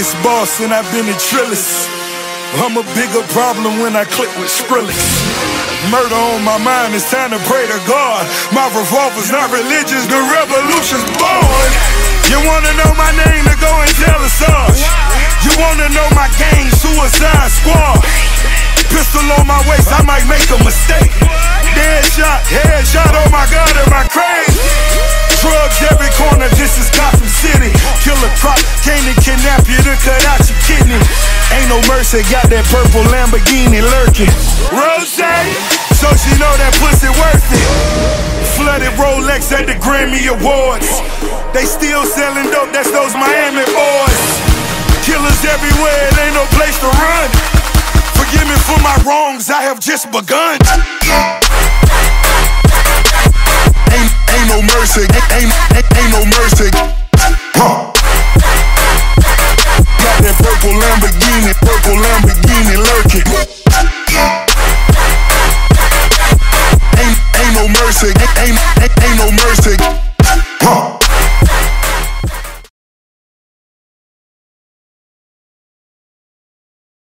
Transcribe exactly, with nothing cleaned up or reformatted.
biggest boss and I've been a trillist. I'm a bigger problem when I click with Skrillex. Murder on my mind, it's time to pray to God. My revolver's not religious, the revolution's born. You wanna know my name, to go and tell us all. You wanna know my gang, Suicide Squad. Pistol on my waist, I might make a mistake. Dead shot, head shot, oh my God, am I crazy? Drugs every corner, this is Gotham City. Killer crop, came to kidnap you to cut out your kidney. Ain't no mercy, got that purple Lamborghini lurking. Rose, so she know that pussy worth it. Flooded Rolex at the Grammy Awards. They still selling dope, that's those Miami boys. Killers everywhere, it ain't no place to run. Forgive me for my wrongs, I have just begun. Ain't, ain't no mercy, ain't, ain't, ain't no mercy. Huh. Got that purple Lamborghini, purple Lamborghini lurking. Ain't, ain't no mercy, ain't, ain't, ain't no mercy.